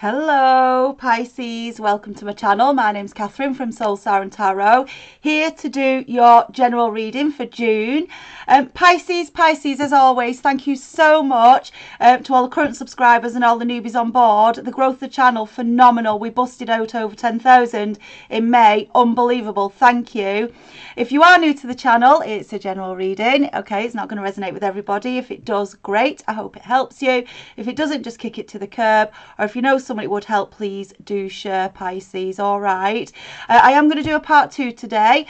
Hello Pisces, welcome to my channel. My name's Catherine from Soul Siren Tarot, here to do your general reading for June. Pisces, as always, thank you so much to all the current subscribers and all the newbies on board. The growth of the channel, phenomenal. We busted out over 10,000 in May, unbelievable, thank you. If you are new to the channel, it's a general reading, okay? It's not going to resonate with everybody. If it does, great, I hope it helps you. If it doesn't, just kick it to the curb, or if you know someone it would help, please do share, Pisces. All right, I am going to do a part two today,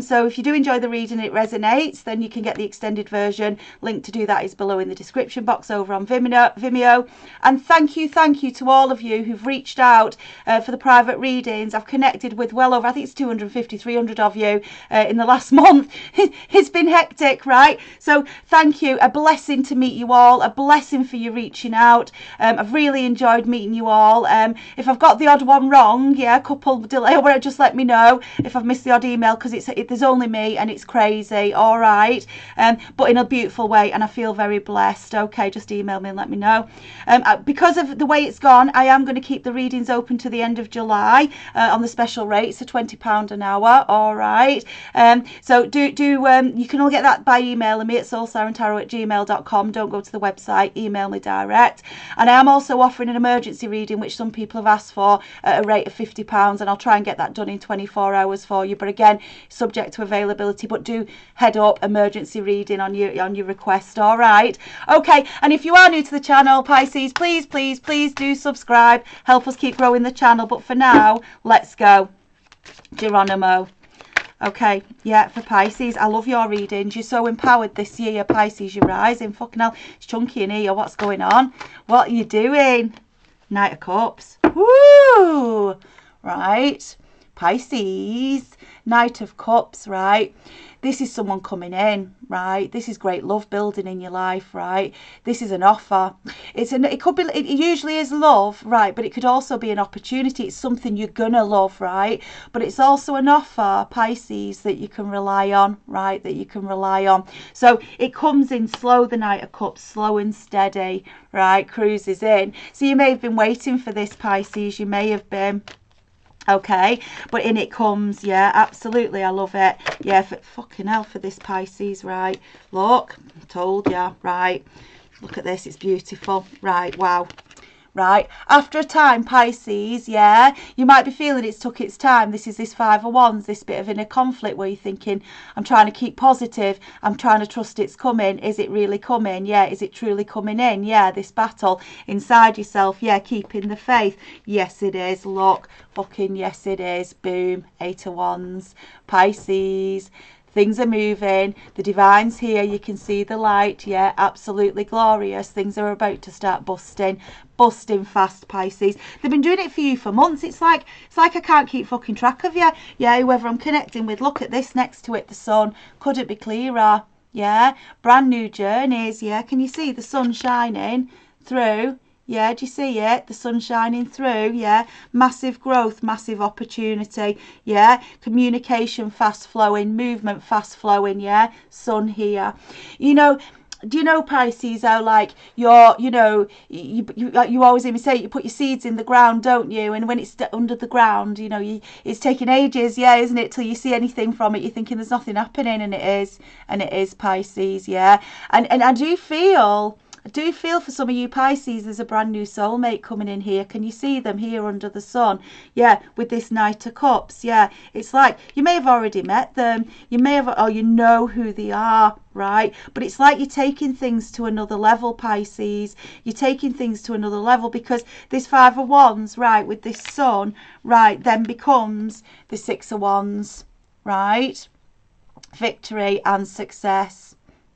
so if you do enjoy the reading and it resonates, then you can get the extended version. Link to do that is below in the description box over on Vimeo. And thank you to all of you who've reached out for the private readings. I've connected with well over, I think it's 250, 300 of you in the last month. It's been hectic, right? So thank you, a blessing to meet you all, a blessing for you reaching out. I've really enjoyed meeting you all. If I've got the odd one wrong, yeah, a couple delay, where just let me know if I've missed the odd email, because there's only me and it's crazy, all right? But in a beautiful way, and I feel very blessed. Okay, just email me and let me know. Because of the way it's gone, I am going to keep the readings open to the end of July on the special rates, so £20 an hour, all right? So you can all get that by emailing me at soulsirentarot@gmail.com. Don't go to the website, email me direct. And I am also offering an emergency reading, which some people have asked for, at a rate of £50, and I'll try and get that done in 24 hours for you, but again, subject to availability. But do head up emergency reading on your request, all right? Okay, and if you are new to the channel, Pisces, please do subscribe, help us keep growing the channel. But for now, let's go Geronimo. Okay, yeah, for Pisces, I love your readings. You're so empowered this year, Pisces. You're rising. Fucking hell, it's chunky in here. What's going on? What are you doing? Knight of Cups. Woo! Right. Pisces. Knight of Cups, right? This is someone coming in, right? This is great love building in your life, right? This is an offer. It usually is love, right? But it could also be an opportunity. It's something you're gonna love, right? But it's also an offer, Pisces, that you can rely on, right? That you can rely on. So it comes in slow, the Knight of Cups, slow and steady, right? Cruises in. So you may have been waiting for this, Pisces. You may have been. Okay, but in it comes, yeah, absolutely, I love it. Yeah, fucking hell, for this Pisces, right? Look, I told ya, right? Look at this, it's beautiful, right? Wow. Right, after a time, Pisces, yeah, you might be feeling it's took its time. This is this Five of Wands, this bit of inner conflict where you're thinking, I'm trying to keep positive, I'm trying to trust it's coming. Is it really coming? Yeah. Is it truly coming in? Yeah. This battle inside yourself, yeah, keeping the faith. Yes it is. Look, fucking yes it is. Boom. Eight of Wands, Pisces. Things are moving. The divine's here. You can see the light. Yeah, absolutely glorious. Things are about to start busting fast, Pisces. They've been doing it for you for months. It's like I can't keep fucking track of you. Yeah, whoever I'm connecting with. Look at this next to it. The sun couldn't be clearer. Yeah, brand new journeys. Yeah, can you see the sun shining through? Yeah, do you see it? The sun shining through, yeah. Massive growth, massive opportunity, yeah. Communication fast flowing, movement fast flowing, yeah. Sun here. You know, do you know, Pisces, how, like, you're, you know, you always even say you put your seeds in the ground, don't you? And when it's under the ground, you know, it's taking ages, yeah, isn't it, till you see anything from it. You're thinking there's nothing happening, and it is, Pisces, yeah. And I do feel for some of you Pisces, there's a brand new soulmate coming in here. Can you see them here under the sun? Yeah, with this Knight of Cups. Yeah, it's like you may have already met them. You may have, or you know who they are, right? But it's like you're taking things to another level, Pisces. You're taking things to another level, because this Five of Wands, right, with this sun, right, then becomes the Six of Wands, right? Victory and success.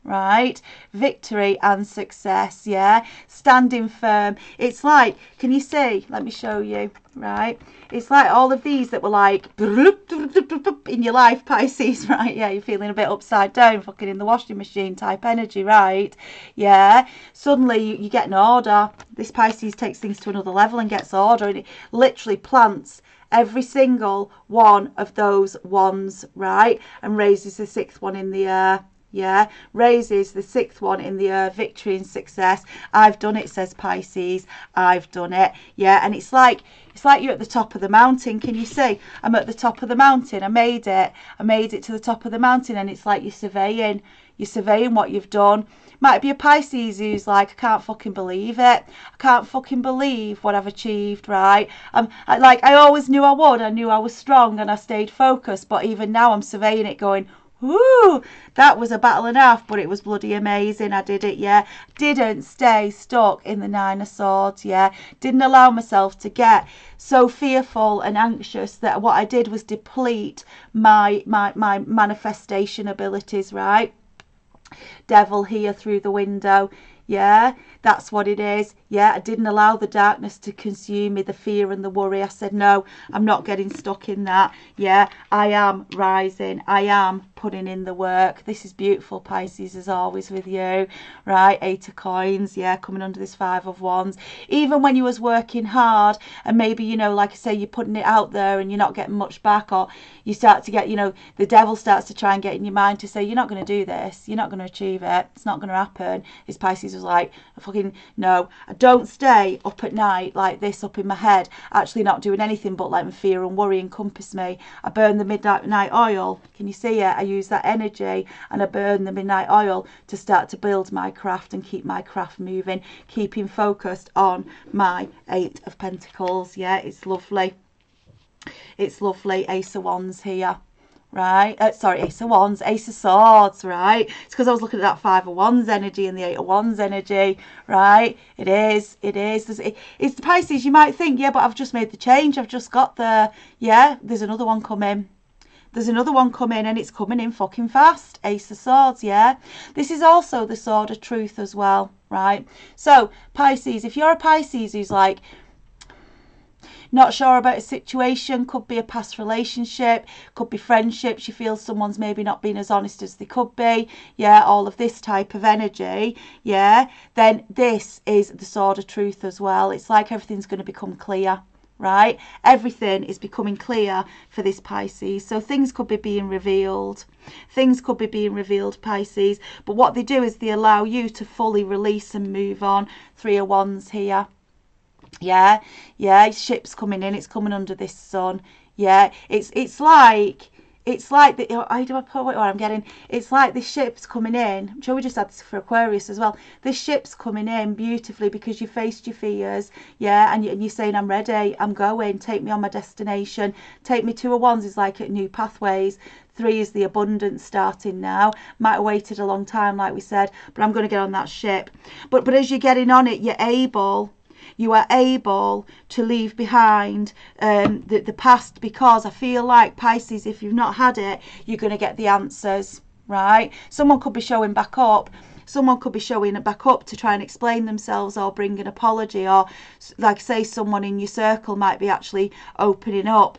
Right, victory and success, yeah. Standing firm. It's like, can you see, let me show you, right, it's like all of these that were like in your life, Pisces, right? Yeah, you're feeling a bit upside down, fucking in the washing machine type energy, right? Yeah, suddenly you get an order. This Pisces takes things to another level and gets order, and it literally plants every single one of those ones, right, and raises the sixth one in the air. Yeah, raises the sixth one in the air, victory and success. I've done it, says Pisces. I've done it. Yeah, and it's like you're at the top of the mountain. Can you see? I'm at the top of the mountain. I made it. I made it to the top of the mountain. And it's like you're surveying what you've done. Might be a Pisces who's like, I can't fucking believe it. I can't fucking believe what I've achieved, right? I always knew I would. I knew I was strong and I stayed focused. But even now I'm surveying it going, ooh, that was a battle and a half, but it was bloody amazing. I did it, yeah. Didn't stay stuck in the Nine of Swords, yeah. Didn't allow myself to get so fearful and anxious that what I did was deplete my manifestation abilities, right? Devil here through the window. Yeah, that's what it is. Yeah, I didn't allow the darkness to consume me, the fear and the worry. I said, no, I'm not getting stuck in that. Yeah, I am rising. I am putting in the work. This is beautiful, Pisces, as always with you, right? Eight of coins, yeah, coming under this five of wands. Even when you was working hard and maybe, you know, like I say, you're putting it out there and you're not getting much back, or you start to get, you know, the devil starts to try and get in your mind to say, you're not going to do this. You're not going to achieve it. It's not going to happen. It's Pisces was like, fucking no, I don't stay up at night like this, up in my head, actually not doing anything but letting fear and worry encompass me. I burn the midnight oil. Can you see it? I use that energy and I burn the midnight oil to start to build my craft and keep my craft moving, keeping focused on my Eight of Pentacles. Yeah, it's lovely. It's lovely. Ace of Wands here. Right, sorry, Ace of Wands, Ace of Swords, right? It's because I was looking at that Five of Wands energy and the Eight of Wands energy, right? It is. It's the Pisces. You might think, yeah, but I've just made the change. I've just got the, yeah, there's another one coming. There's another one coming, and it's coming in fucking fast. Ace of Swords, yeah. This is also the Sword of Truth as well, right? So, Pisces, if you're a Pisces who's like, not sure about a situation, could be a past relationship, could be friendships, you feel someone's maybe not been as honest as they could be, yeah, all of this type of energy, yeah, then this is the Sword of Truth as well. It's like everything's going to become clear, right? Everything is becoming clear for this Pisces. So things could be being revealed. Things could be being revealed, Pisces. But what they do is they allow you to fully release and move on. Three of Wands here. Yeah, ship's coming in, it's coming under this sun. Yeah, it's like the, how do I put what I'm getting? It's like the ship's coming in. I'm sure we just had this for Aquarius as well. This ship's coming in beautifully because you faced your fears, yeah, and you're saying, I'm ready, I'm going, take me on my destination, take me. Two of Wands is like at new pathways. Three is the abundance starting now. Might have waited a long time, like we said, but I'm going to get on that ship. But as you're getting on it, you are able to leave behind the past, because I feel like, Pisces, if you've not had it, you're going to get the answers, right? Someone could be showing back up. Someone could be showing back up to try and explain themselves or bring an apology, or, like I say, someone in your circle might be actually opening up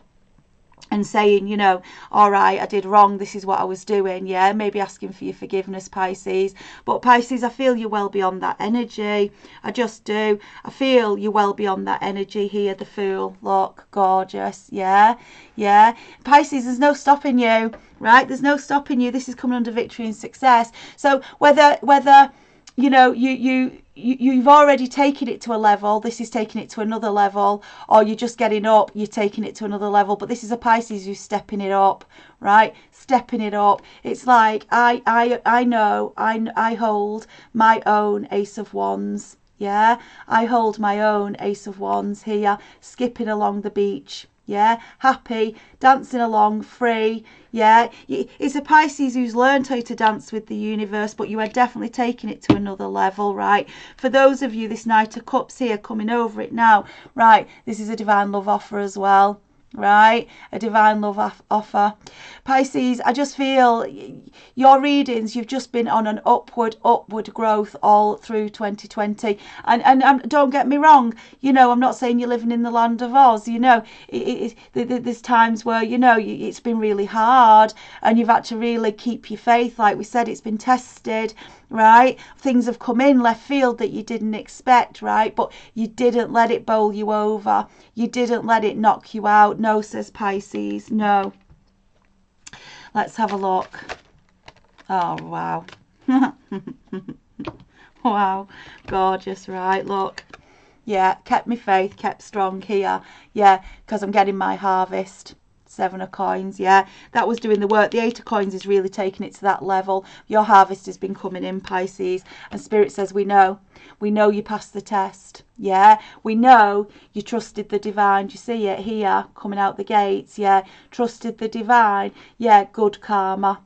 and saying, you know, all right, I did wrong, this is what I was doing, yeah, maybe asking for your forgiveness, Pisces. But Pisces, I feel you're well beyond that energy. I just do. I feel you're well beyond that energy here. The Fool, look, gorgeous, yeah. Pisces, there's no stopping you, right? There's no stopping you. This is coming under victory and success. So whether you know, you've already taken it to a level, this is taking it to another level, or you're just getting up, you're taking it to another level. But this is a Pisces who's stepping it up, right? Stepping it up. It's like, I know, I hold my own Ace of Wands, yeah? I hold my own Ace of Wands here, skipping along the beach, yeah? Happy, dancing along, free, yeah? It's a Pisces who's learned how to dance with the universe, but you are definitely taking it to another level, right? For those of you, this Knight of Cups here, coming over it now, right? This is a divine love offer as well, right? A divine love offer. Pisces, I just feel your readings, you've just been on an upward growth all through 2020. And don't get me wrong, you know, I'm not saying you're living in the land of Oz, you know. There's times where, you know, it's been really hard and you've had to really keep your faith. Like we said, it's been tested, right? Things have come in left field that you didn't expect, right? But you didn't let it bowl you over. You didn't let it knock you out. No, says Pisces, no. Let's have a look. Oh, wow. Wow, gorgeous, right? Look, yeah, kept me faith, kept strong here, yeah, because I'm getting my harvest. 7 of coins, yeah, that was doing the work. The 8 of coins is really taking it to that level. Your harvest has been coming in, Pisces, and Spirit says, we know you passed the test, yeah, we know you trusted the divine. Do you see it here coming out the gates? Yeah, trusted the divine, yeah, good karma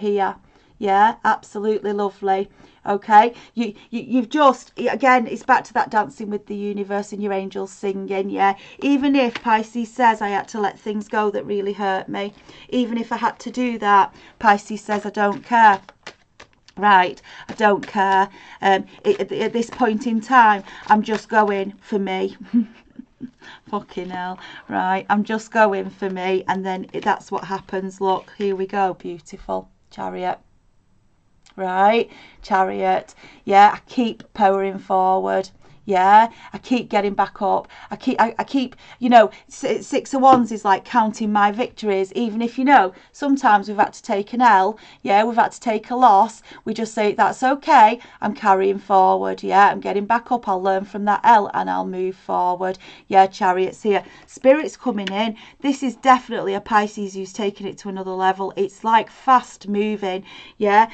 here, yeah, absolutely lovely. Okay, you've just, again, it's back to that dancing with the universe and your angels singing, yeah. Even if, Pisces says, I had to let things go that really hurt me, even if I had to do that, Pisces says, I don't care. Right, I don't care. At this point in time, I'm just going for me. Fucking hell, right, I'm just going for me. And then that's what happens. Look, here we go, beautiful Chariot. Right, Chariot, yeah, I keep powering forward, yeah, I keep getting back up, I keep, you know, 6 of wands is like counting my victories, even if, you know, sometimes we've had to take an L, yeah, we've had to take a loss, we just say, that's okay, I'm carrying forward, yeah, I'm getting back up, I'll learn from that L and I'll move forward, yeah, Chariot's here, Spirit's coming in. This is definitely a Pisces who's taking it to another level. It's like fast moving, yeah,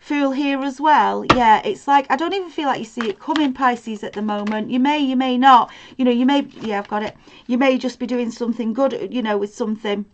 Fool here as well, yeah, it's like, I don't even feel like you see it coming. In Pisces at the moment, you may not, you know, you may, yeah, I've got it, you may just be doing something good, you know, with something,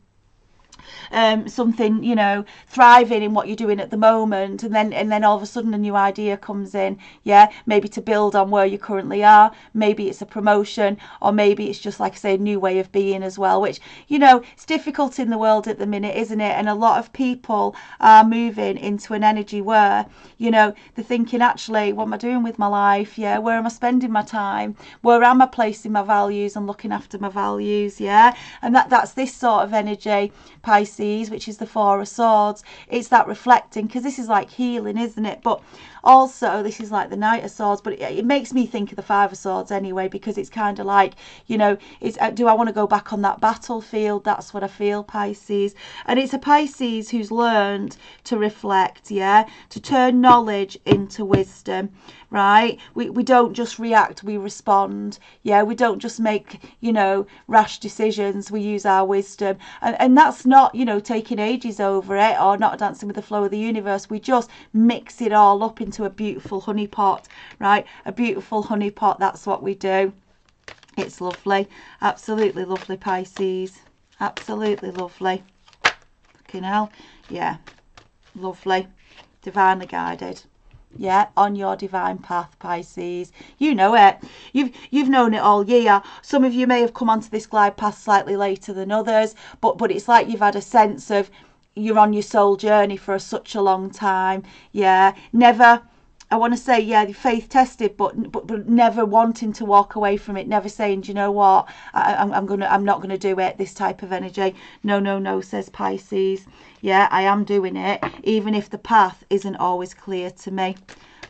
something, you know, thriving in what you're doing at the moment, and then all of a sudden a new idea comes in, yeah, maybe to build on where you currently are, maybe it's a promotion, or maybe it's just, like I say, a new way of being as well, which, you know, it's difficult in the world at the minute, isn't it? And a lot of people are moving into an energy where, you know, they're thinking, actually, what am I doing with my life? Yeah, where am I spending my time? Where am I placing my values and looking after my values? Yeah, and that's this sort of energy, Pisces, which is the 4 of swords. It's that reflecting, because this is like healing, isn't it? But also this is like the Knight of Swords, but it makes me think of the 5 of swords anyway, because it's kind of like, you know, it's, do I want to go back on that battlefield? That's what I feel, Pisces. And it's a Pisces who's learned to reflect, yeah, to turn knowledge into wisdom, right? We don't just react, we respond, yeah, we don't just make, you know, rash decisions, we use our wisdom, and that's not, you know, taking ages over it or not dancing with the flow of the universe. We just mix it all up into a beautiful honey pot, right? A beautiful honey pot, that's what we do. It's lovely, absolutely lovely, Pisces, absolutely lovely. Fucking hell, yeah, lovely, divinely guided, yeah, on your divine path, Pisces. You know it, you've known it all year. Some of you may have come onto this glide path slightly later than others, but it's like you've had a sense of, you're on your soul journey for such a long time, yeah, never, I want to say, yeah, faith tested, but never wanting to walk away from it, never saying, do you know what, I'm not gonna do it, this type of energy. No, says Pisces, yeah, I am doing it, even if the path isn't always clear to me.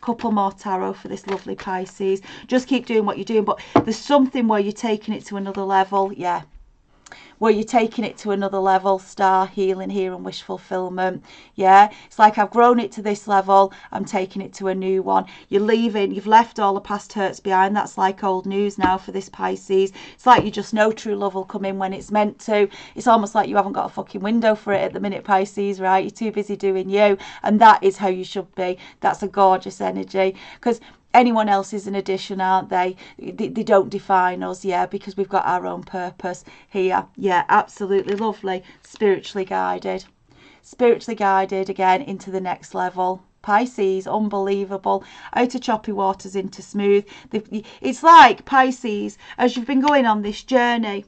Couple more tarot for this lovely Pisces. Just keep doing what you're doing, but there's something where you're taking it to another level, yeah, where you're taking it to another level. Star, healing here and wish fulfillment, yeah, it's like, I've grown it to this level, I'm taking it to a new one. You're leaving, you've left all the past hurts behind, that's like old news now for this Pisces. It's like you just know true love will come in when it's meant to. It's almost like you haven't got a fucking window for it at the minute, Pisces, right? You're too busy doing you, and that is how you should be. That's a gorgeous energy, because anyone else is an addition, aren't they? They don't define us, yeah, because we've got our own purpose here, yeah, absolutely lovely. Spiritually guided again into the next level, Pisces, unbelievable. Out of choppy waters into smooth. It's like, Pisces, as you've been going on this journey,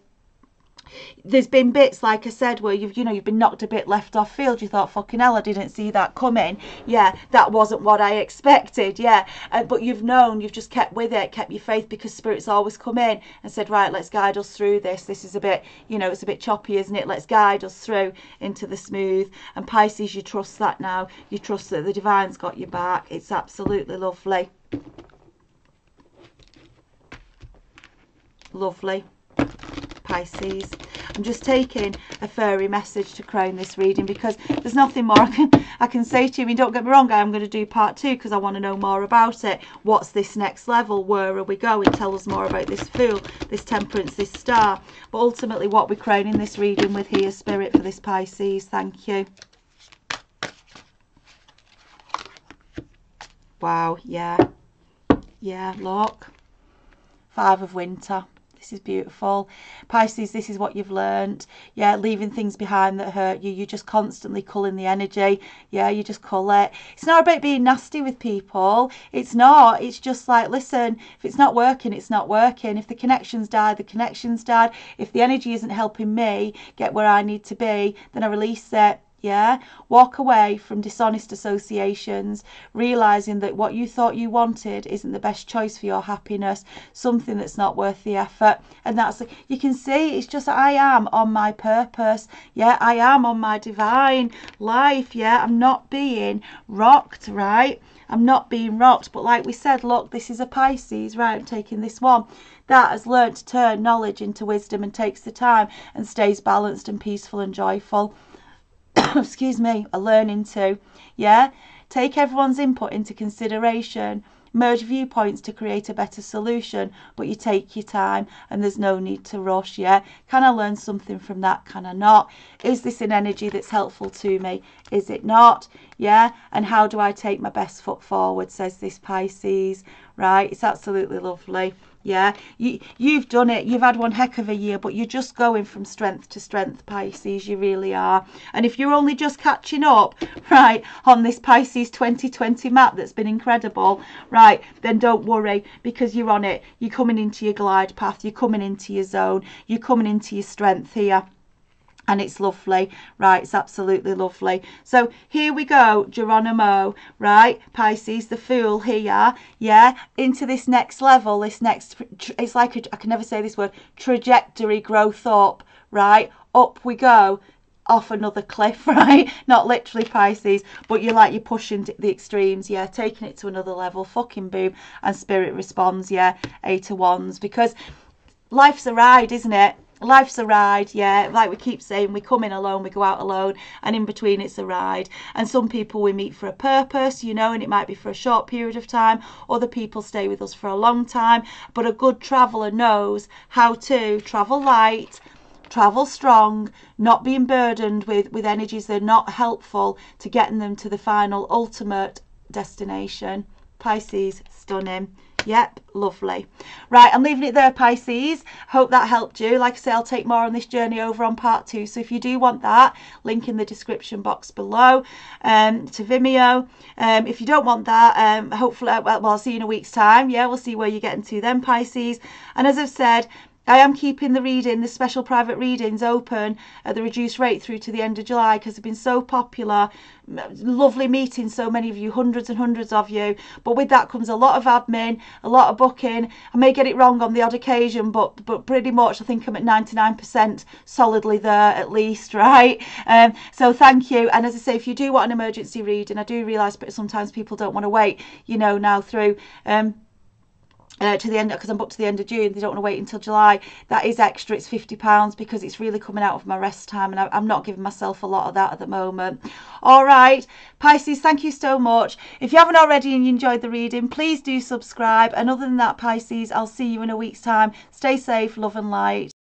there's been bits, like I said, where you've been knocked a bit left off field. You thought, fucking hell, I didn't see that coming, yeah, that wasn't what I expected, yeah, but you've known, you've just kept with it, kept your faith, because Spirit's always come in and said, right, let's guide us through this is a bit, you know, it's a bit choppy, isn't it, let's guide us through into the smooth. And Pisces, you trust that now, you trust that the divine's got your back. It's absolutely lovely, lovely, Pisces. I'm just taking a fairy message to crown this reading, because there's nothing more I can say to you. I mean, don't get me wrong, I'm going to do part two because I want to know more about it. What's this next level? Where are we going? Tell us more about this Fool, this Temperance, this Star. But ultimately, what we're crowning this reading with here, Spirit, for this Pisces. Thank you. Wow, yeah. Yeah, look. Five of Winter. This is beautiful. Pisces, this is what you've learned. Yeah, leaving things behind that hurt you. You're just constantly culling the energy. Yeah, you just cull it. It's not about being nasty with people. It's not. It's just like, listen, if it's not working, it's not working. If the connection's died, the connection's died. If the energy isn't helping me get where I need to be, then I release it. Yeah, walk away from dishonest associations, realizing that what you thought you wanted isn't the best choice for your happiness, something that's not worth the effort. And that's, you can see, it's just, I am on my purpose. Yeah, I am on my divine life. Yeah, I'm not being rocked, right? I'm not being rocked. But like we said, look, this is a Pisces, right? I'm taking this one that has learned to turn knowledge into wisdom and takes the time and stays balanced and peaceful and joyful. Excuse me, a learning to, yeah, take everyone's input into consideration, merge viewpoints to create a better solution, but you take your time and there's no need to rush, yeah. Can I learn something from that? Can I not? Is this an energy that's helpful to me? Is it not? Yeah, and how do I take my best foot forward, says this Pisces, right? It's absolutely lovely. Yeah, you've done it. You've had one heck of a year, but you're just going from strength to strength, Pisces. You really are. And if you're only just catching up, right, on this Pisces 2020 map that's been incredible, right, then don't worry, because you're on it. You're coming into your glide path. You're coming into your zone. You're coming into your strength here. And it's lovely, right? It's absolutely lovely. So here we go, Geronimo, right? Pisces, the Fool here, yeah? Into this next level, this next, it's like, I can never say this word, trajectory, growth up, right? Up we go, off another cliff, right? Not literally, Pisces, but you're like, you're pushing the extremes, yeah? Taking it to another level, fucking boom. And Spirit responds, yeah? Eight of Wands, because life's a ride, isn't it? Life's a ride, yeah, like we keep saying, we come in alone, we go out alone, and in between it's a ride. And some people we meet for a purpose, you know, and it might be for a short period of time. Other people stay with us for a long time, but a good traveller knows how to travel light, travel strong, not being burdened with energies that are not helpful to getting them to the final ultimate destination. Pisces, stunning. Yep, lovely. Right, I'm leaving it there, Pisces. Hope that helped you. Like I say, I'll take more on this journey over on part two. So if you do want that, link in the description box below to Vimeo. If you don't want that, hopefully, well, I'll see you in a week's time. Yeah, we'll see where you're getting to then, Pisces. And as I've said, I am keeping the reading, the special private readings, open at the reduced rate through to the end of July, because they've been so popular. Lovely meeting so many of you, hundreds and hundreds of you, but with that comes a lot of admin, a lot of booking. I may get it wrong on the odd occasion, but pretty much I think I'm at 99% solidly there, at least, right? So thank you. And as I say, if you do want an emergency reading, I do realise but sometimes people don't want to wait, you know, now through to the end, because I'm booked to the end of June. They don't want to wait until July. That is extra. It's £50 because it's really coming out of my rest time, and I'm not giving myself a lot of that at the moment. All right, Pisces, thank you so much. If you haven't already and you enjoyed the reading, please do subscribe. And other than that, Pisces, I'll see you in a week's time. Stay safe, love and light.